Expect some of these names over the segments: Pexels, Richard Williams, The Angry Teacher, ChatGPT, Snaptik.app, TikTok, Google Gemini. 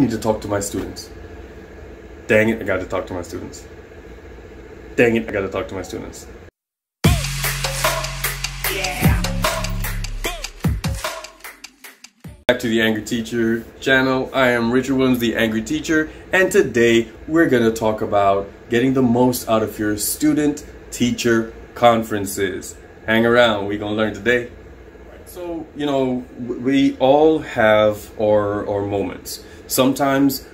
need to talk to my students. Dang it, I got to talk to my students. Dang it, I got to talk to my students. Back to the Angry Teacher channel. I am Richard Williams, the Angry Teacher, and today we're going to talk about getting the most out of your student-teacher conferences. Hang around, we're going to learn today. So, you know, we all have our moments. Sometimes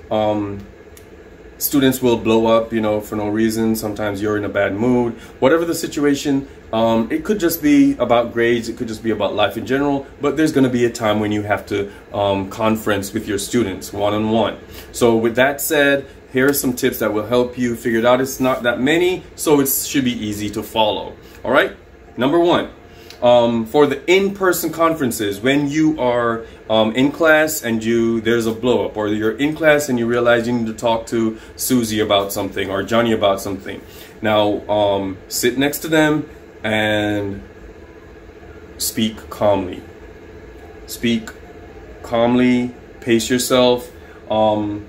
students will blow up, you know, for no reason. Sometimes you're in a bad mood. Whatever the situation, it could just be about grades. It could just be about life in general. But there's going to be a time when you have to conference with your students one-on-one. So with that said, here are some tips that will help you figure it out. It's not that many, so it should be easy to follow. All right? Number one. For the in-person conferences, when you are in class and there's a blow-up, or you're in class and you realize you need to talk to Susie about something or Johnny about something. Now, sit next to them and speak calmly. Speak calmly, pace yourself, out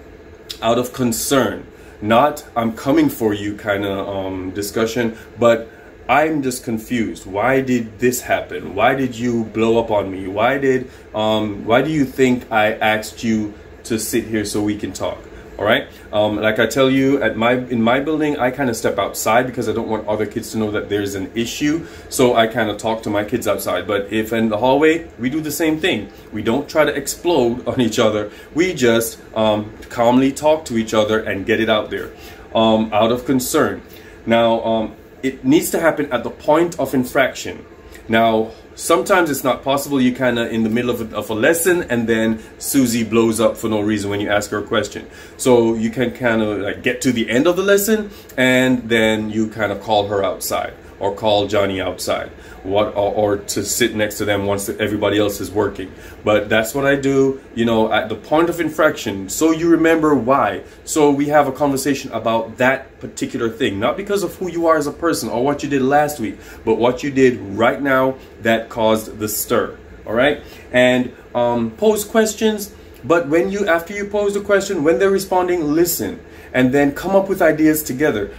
of concern. Not, I'm coming for you kind of discussion, but I'm just confused. Why did this happen? Why did you blow up on me? Why do you think I asked you to sit here so we can talk? All right. Like I tell you, in my building, I kind of step outside because I don't want other kids to know that there's an issue. So I kind of talk to my kids outside. But if in the hallway, we do the same thing. We don't try to explode on each other. We just calmly talk to each other and get it out there, out of concern. Now, it needs to happen at the point of infraction. Now, sometimes it's not possible. You kind of in the middle of a lesson and then Susie blows up for no reason when you ask her a question. So you can kind of like get to the end of the lesson and then you kind of call her outside or call Johnny outside or to sit next to them once everybody else is working. But that's what I do, you know, at the point of infraction. So you remember why. So we have a conversation about that particular thing, not because of who you are as a person or what you did last week, but what you did right now that caused the stir. All right. And pose questions. But when after you pose the question, when they're responding, listen and then come up with ideas together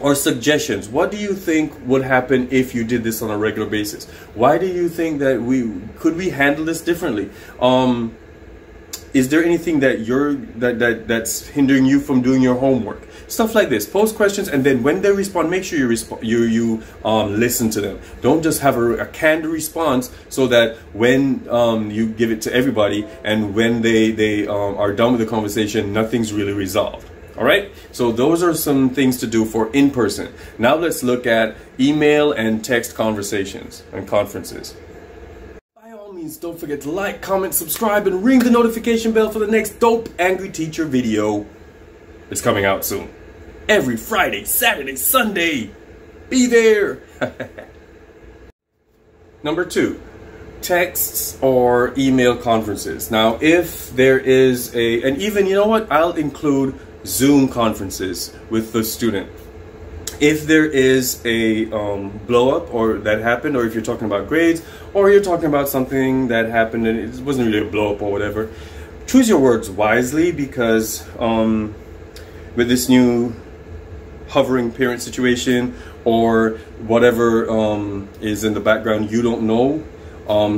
or suggestions. What do you think would happen if you did this on a regular basis? Why do you think that we could handle this differently? Is there anything that that's hindering you from doing your homework? Stuff like this. Pose questions, and then when they respond, make sure you respond. You listen to them. Don't just have a canned response, so that when you give it to everybody, and when they are done with the conversation, nothing's really resolved. All right. So those are some things to do for in person. Now let's look at email and text conversations and conferences. Don't forget to like, comment, subscribe, and ring the notification bell for the next dope Angry Teacher video. It's coming out soon. Every Friday, Saturday, Sunday. Be there. Number two, texts or email conferences. Now, if there is and even, you know what, I'll include Zoom conferences with the student. If there is a blow up or that happened, or if you're talking about grades, or you're talking about something that happened and it wasn't really a blow up or whatever, choose your words wisely, because with this new hovering parent situation or whatever is in the background, you don't know.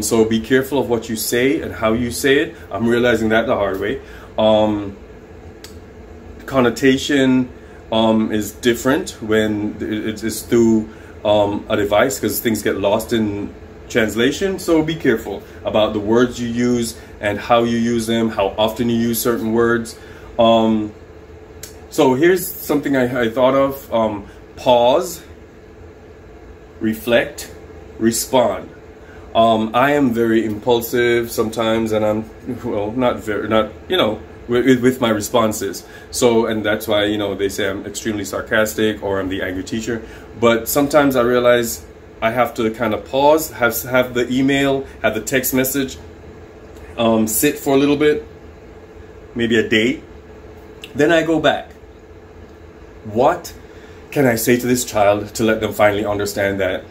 So be careful of what you say and how you say it. I'm realizing that the hard way. Connotation is different when it's through a device, because things get lost in translation. So be careful about the words you use and how you use them, how often you use certain words. So here's something I thought of. Pause, reflect, respond. I am very impulsive sometimes, and I'm, well, not, you know, with my responses. So, and that's why, you know, they say I'm extremely sarcastic or I'm the Angry Teacher. But sometimes I realize I have to kind of pause, have the email, have the text message, sit for a little bit, maybe a day. Then I go back. What can I say to this child to let them finally understand that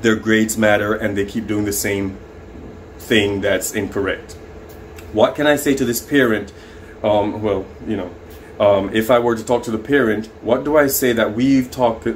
their grades matter and they keep doing the same thing that's incorrect? What can I say to this parent if I were to talk to the parent, what do I say that we've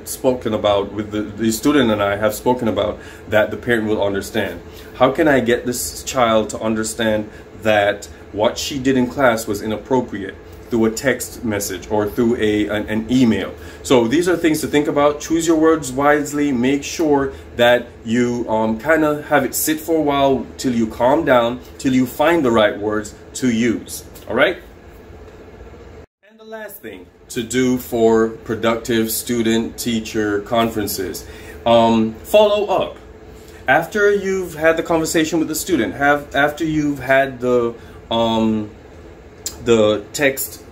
spoken about with the student and I have spoken about that the parent will understand? How can I get this child to understand that what she did in class was inappropriate through a text message or through an email? So these are things to think about. Choose your words wisely. Make sure that you kind of have it sit for a while till you calm down, till you find the right words to use. All right? Last thing to do for productive student-teacher conferences, follow up. After you've had the conversation with the student, after you've had the text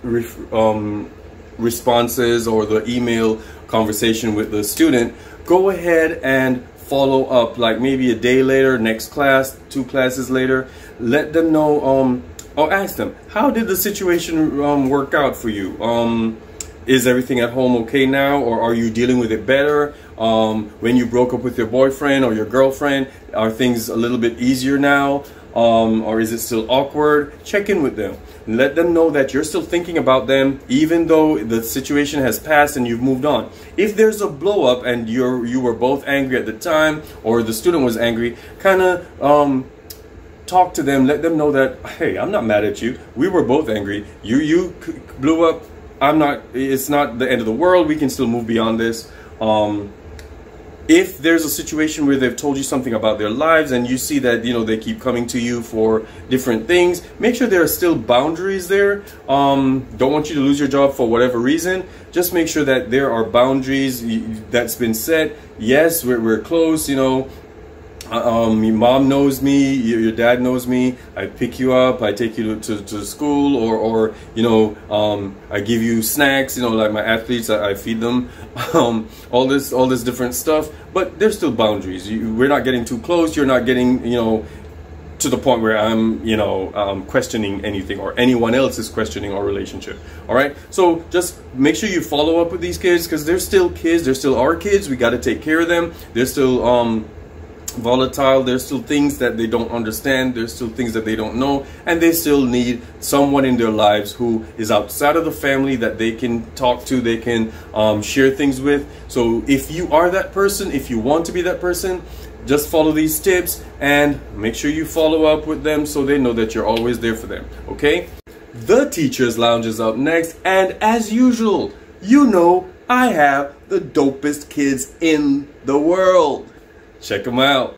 responses or the email conversation with the student, go ahead and follow up, like maybe a day later, next class, 2 classes later. Let them know, or ask them, how did the situation work out for you? Is everything at home okay now, or are you dealing with it better? When you broke up with your boyfriend or your girlfriend, are things a little bit easier now, or is it still awkward? Check in with them. Let them know that you're still thinking about them, even though the situation has passed and you've moved on. If there's a blow up and you were both angry at the time, or the student was angry, kind of talk to them, let them know that, hey, I'm not mad at you. We were both angry. You blew up. I'm not, it's not the end of the world. We can still move beyond this. If there's a situation where they've told you something about their lives and you see that, you know, they keep coming to you for different things, make sure there are still boundaries there. Don't want you to lose your job for whatever reason. Just make sure that there are boundaries that's been set. Yes, we're close, you know. Your mom knows me, your dad knows me, I pick you up, I take you to school, or you know, I give you snacks, you know, like my athletes, I feed them, all this different stuff, but there's still boundaries. We're not getting too close, you're not getting, you know, to the point where I'm, you know, questioning anything, or anyone else is questioning our relationship. All right, so just make sure you follow up with these kids, because they're still kids, they're still our kids, we got to take care of them, they're still, volatile, there's still things that they don't understand, there's still things that they don't know, and they still need someone in their lives who is outside of the family that they can talk to, they can share things with. So if you are that person, if you want to be that person, just follow these tips and make sure you follow up with them so they know that you're always there for them, okay? The Teacher's Lounge is up next, and as usual, you know I have the dopest kids in the world. Check them out.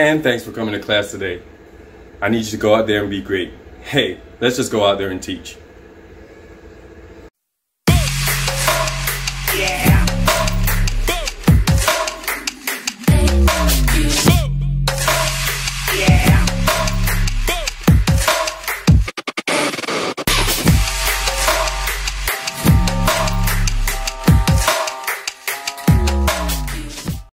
And thanks for coming to class today. I need you to go out there and be great. Hey, let's just go out there and teach.